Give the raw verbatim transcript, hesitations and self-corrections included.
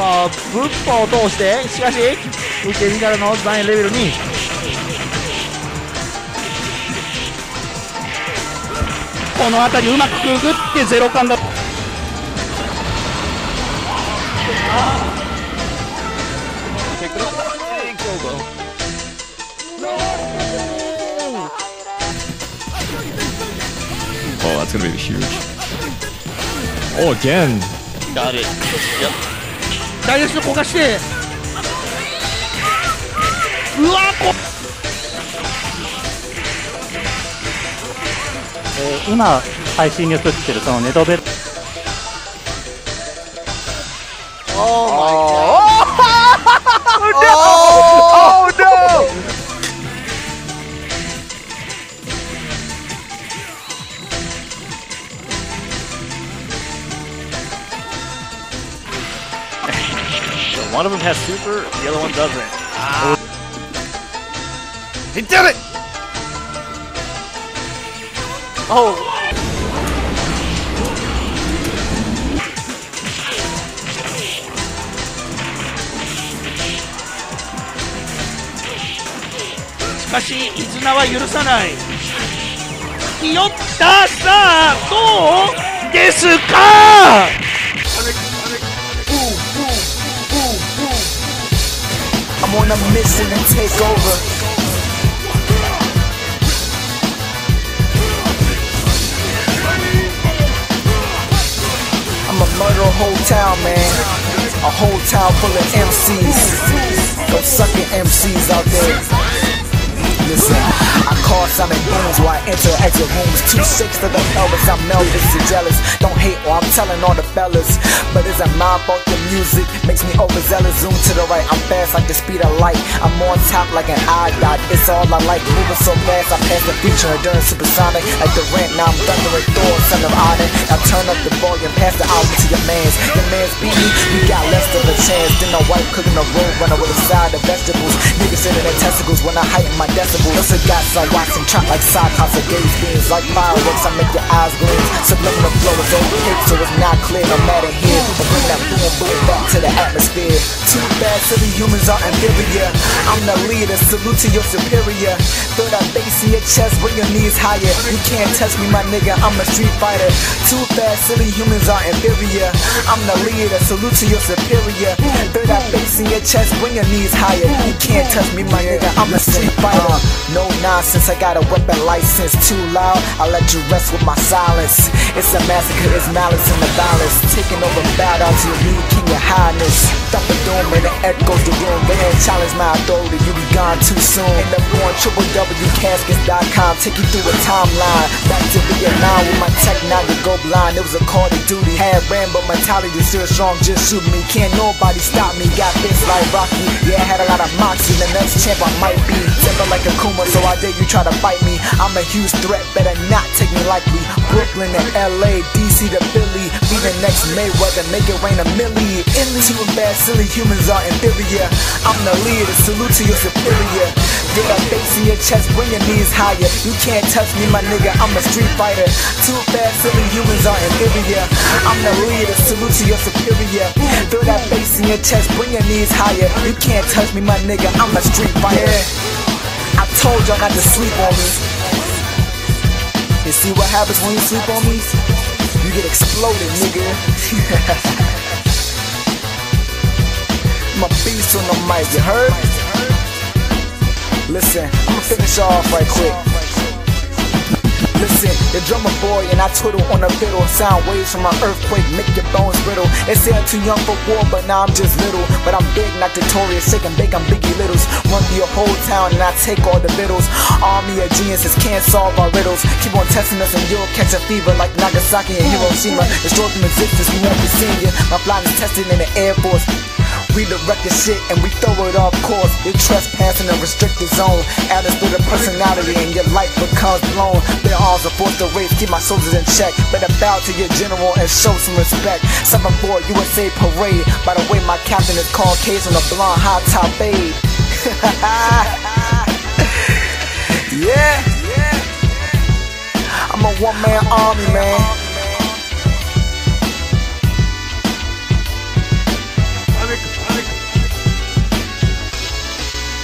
さあブッパを通して、しかし受け身からの残レベルにこの辺りうまくくぐってゼロ感だ。Oh, that's gonna be huge. Oh, again. Got it. Yep. Dash to focus it. Wow. Eh, now, live in the neto bed. Oh my god. Oh no! Oh no! One of them has super, the other one doesn't. Ah. He did it! Oh! But Izuna won't allow. Kiotta zo! Desu ka! I'm on a mission and take over. I'ma murder a whole town, man. A whole town full of M Cs. Those sucking M Cs out there. Listen, I call Simon Booms while I enter exit rooms. Two sixths of the pelvis, I'm melted to jealous. Don't hate or I'm telling all the fellas. But it's a mind fault. Music makes me overzealous, zoom to the right, I'm fast like the speed of light, I'm on top like an eye dot, it's all I like, moving so fast, I pass the feature, enduring supersonic, like the rent, now I'm thundering Thor, son of Odin, now turn up the volume, pass the album to your mans, your mans beat me, we got less than a chance, then a wife cooking a road runner with a side of vegetables, niggas in their testicles when I heighten my decibels, also got some watching chop like side house of gaze beams, like fireworks, I make your eyes gleam, subliminal flow is opaque, so it's not clear, no matter here, but bring that boom boom back to the atmosphere. Too bad silly humans are inferior. I'm the leader, salute to your superior. Throw that bass in your chest, bring your knees higher. You can't touch me, my nigga, I'm a street fighter. Too bad silly humans are inferior. I'm the leader, salute to your superior. Throw that bass in your chest, bring your knees higher. You can't touch me, my nigga, I'm a street fighter. uh, No nonsense, I got a weapon license. Too loud, I let you rest with my silence. It's a massacre, it's malice in the violence. Taking over battle to your new king, your highness. Stop the doom and the echoes the room. They ain't challenge my authority, you be gone too soon. End up on triple w caskets dot com. Take you through a timeline. Back to Vietnam with my tech nine to go blind. It was a call to duty. Had Rambo mentality, still strong, just shoot me. Can't nobody stop me, got this like Rocky. Yeah, I had a lot of moxie, the next champ I might be. Temper like a Kuma, so I dare you try to fight me. I'm a huge threat, better not take me lightly. Brooklyn to L A, D C to Philly. Be the next Mayweather, make it rain a million. Too bad, silly humans are inferior. I'm the leader, salute to your superior. Get that bass in your chest, bring your knees higher. You can't touch me, my nigga, I'm a street fighter. Too bad, silly humans are inferior. I'm the leader, salute to your superior. Throw that bass in your chest, bring your knees higher. You can't touch me, my nigga, I'm a street fighter. I told y'all not to sleep on me. You see what happens when you sleep on me? You get exploded, nigga. My beats on the mic, you heard? Listen, I'ma finish off right quick. Listen, the drummer boy and I twiddle on the fiddle. Sound waves from my earthquake make your bones brittle. They say I'm too young for war, but now I'm just little. But I'm big, not notorious, shake and bake, I'm Biggie Littles. Run through your whole town and I take all the vittles. Army of geniuses can't solve our riddles. Keep on testing us and you'll catch a fever like Nagasaki and Hiroshima. Destroy from existence, we won't be seeing you. My flying is tested in the Air Force. Redirect the shit and we throw it off course. You're trespassing a restricted zone. Add us through the personality and your life becomes blown. Their arms are forced to raise, keep my soldiers in check. Better bow to your general and show some respect. seven four U S A parade. By the way, my captain is Caucasian, a blonde high top fade. Yeah, I'm a one man army, man.